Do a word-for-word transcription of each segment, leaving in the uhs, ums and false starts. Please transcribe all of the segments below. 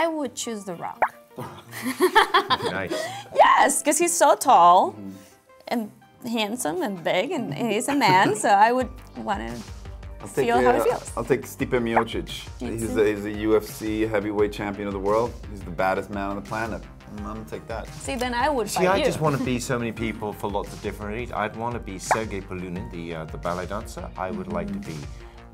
I would choose The Rock. Nice. Yes, because he's so tall mm-hmm. and handsome and big, and he's a man, so I would want to I'll take, feel uh, how he feels. I'll take Stipe Miocic. He's a, he's a U F C heavyweight champion of the world. He's the baddest man on the planet. I'm gonna take that. See, then I would fight See, I you. just want to be so many people for lots of different reasons. I'd want to be Sergei Polunin, the, uh, the ballet dancer. I would mm-hmm. like to be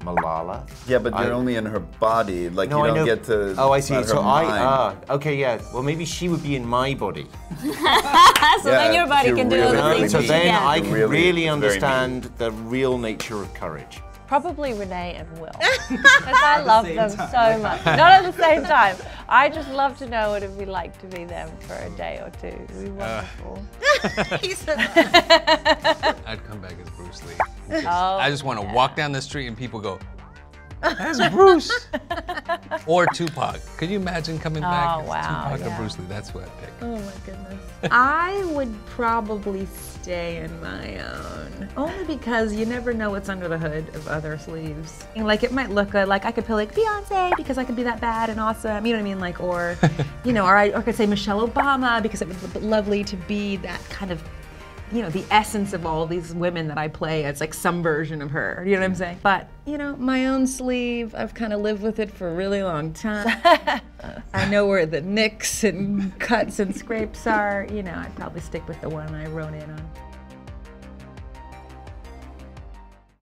Malala. Yeah, but you're I, only in her body. Like, no, you don't I know. get to... Oh, I see. So I... Ah, uh, okay, yeah. Well, maybe she would be in my body. So yeah, then your body can really do all the things. So then yeah. I can really, really understand the real nature of courage. Probably Renee and Will, because I love them so much. Not at the same time. I just love to know what it would be like to be them for a day or two. It would be wonderful. Uh, he said that. I'd come back as Bruce Lee. Oh, I just want to yeah. walk down the street and people go, "That's Bruce." Or Tupac. Could you imagine coming back oh, as wow, Tupac yeah. or Bruce Lee? That's what I'd pick. Oh my goodness. I would probably stay in my own. Only because you never know what's under the hood of other sleeves. Like, it might look good. Like, I could feel like Beyonce because I could be that bad and awesome. You know what I mean? Like, or, you know, or I, or I could say Michelle Obama because it was lovely to be that kind of, you know, the essence of all these women that I play as, like, some version of her. You know what I'm saying? But, you know, my own sleeve, I've kind of lived with it for a really long time. I know where the nicks and cuts and scrapes are. You know, I'd probably stick with the one I wrote in on.